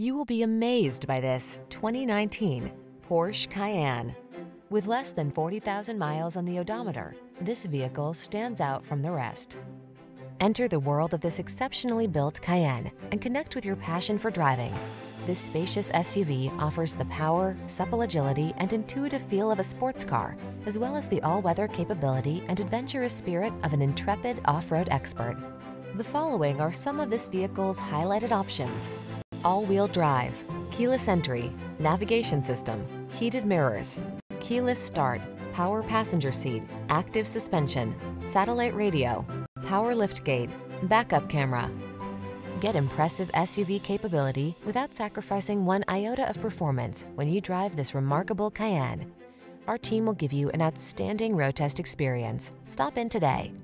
You will be amazed by this 2019 Porsche Cayenne. With less than 40,000 miles on the odometer, this vehicle stands out from the rest. Enter the world of this exceptionally built Cayenne and connect with your passion for driving. This spacious SUV offers the power, supple agility, and intuitive feel of a sports car, as well as the all-weather capability and adventurous spirit of an intrepid off-road expert. The following are some of this vehicle's highlighted options: all-wheel drive, keyless entry, navigation system, heated mirrors, keyless start, power passenger seat, active suspension, satellite radio, power liftgate, backup camera. Get impressive SUV capability without sacrificing one iota of performance when you drive this remarkable Cayenne. Our team will give you an outstanding road test experience. Stop in today.